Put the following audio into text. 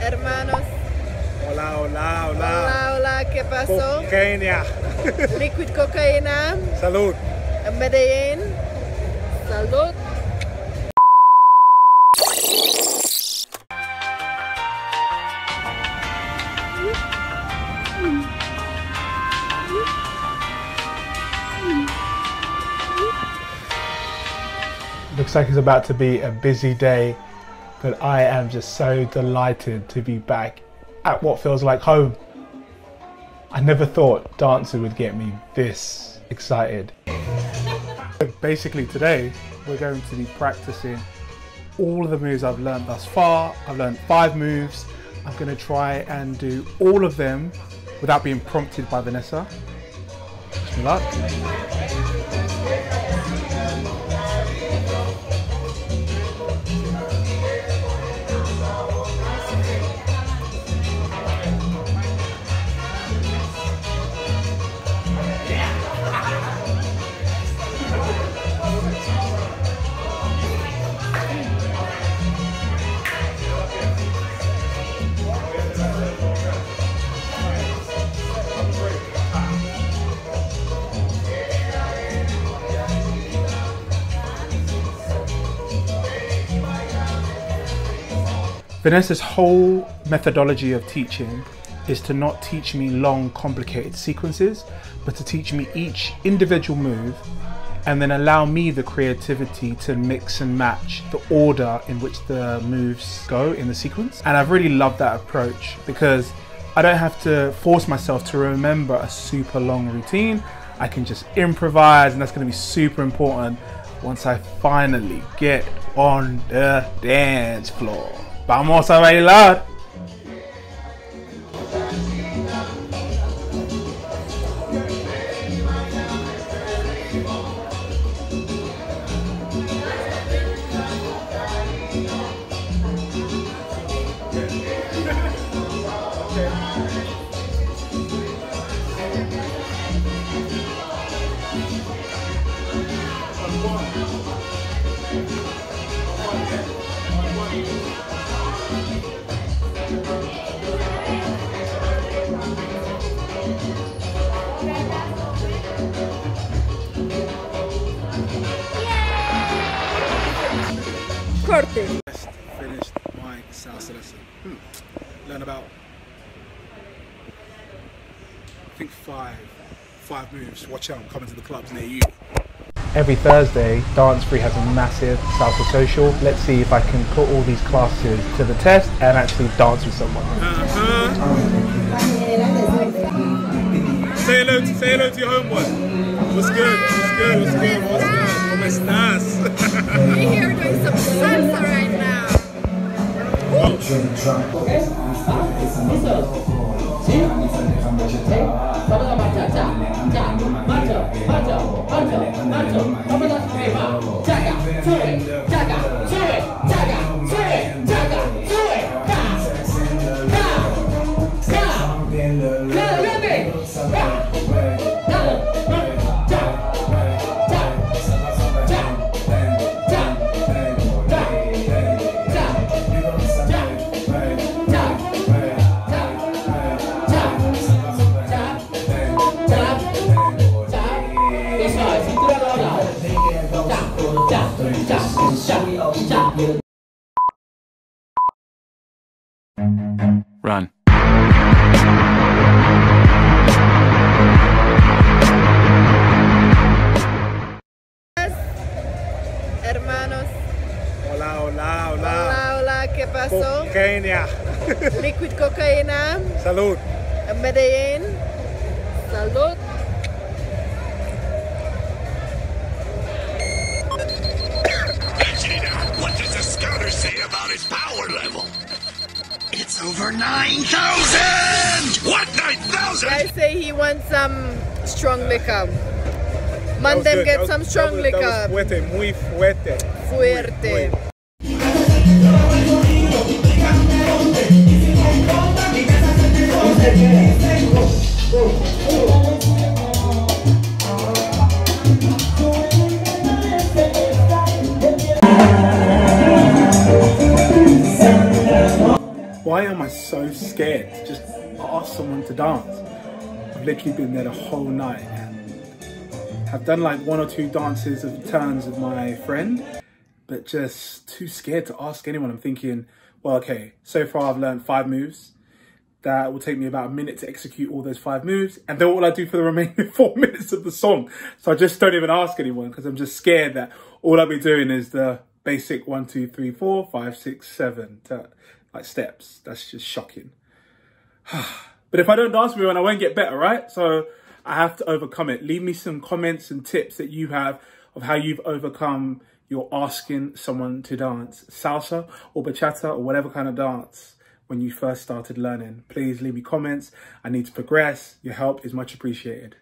hermanos. Hola, hola, hola. Hola, hola, ¿qué pasó? Cocaína. Liquid cocaína. Salud. Medellín. Salud. Looks like it's about to be a busy day, but I am just so delighted to be back at what feels like home. I never thought dancing would get me this excited. Basically today, we're going to be practicing all of the moves I've learned thus far. I've learned 5 moves. I'm gonna try and do all of them without being prompted by Vanessa. Good luck. Vanessa's whole methodology of teaching is to not teach me long, complicated sequences, but to teach me each individual move and then allow me the creativity to mix and match the order in which the moves go in the sequence. And I've really loved that approach because I don't have to force myself to remember a super long routine. I can just improvise, and that's going to be super important once I finally get on the dance floor. Vamos a bailar. Corte. I just finished my salsa lesson. Learn about, I think five moves. Watch out, I'm coming to the clubs near you. Every Thursday, Dance Free has a massive salsa social. Let's see if I can put all these classes to the test and actually dance with someone. Say hello to your home one. What's good? What's good? What's good? What's good? It's nice. We're here doing some salsa right now. Run. Hermanos. Hola, hola, hola. Hola, hola, ¿qué pasó? Cocaína. Liquid cocaína. Salud. Medellín. Salud. What does the scouter say about his power level? It's over 9,000! What, 9,000? I say he wants some strong liquor. Man, them get some strong liquor. That was fuerte, muy fuerte. Fuerte. Muy. why am I so scared to just ask someone to dance? I've literally been there the whole night and I've done like one or two dances of turns with my friend, but just too scared to ask anyone. I'm thinking, well, okay, so far I've learned 5 moves. That will take me about a minute to execute all those 5 moves. And then what will I do for the remaining 4 minutes of the song? So I just don't even ask anyone because I'm just scared that all I'll be doing is the basic 1, 2, 3, 4, 5, 6, 7 like steps. That's just shocking. But if I don't dance with anyone, I won't get better, right? So I have to overcome it. Leave me some comments and tips that you have of how you've overcome your asking someone to dance. Salsa or bachata or whatever kind of dance. When you first started learning, please leave me comments. I need to progress. Your help is much appreciated.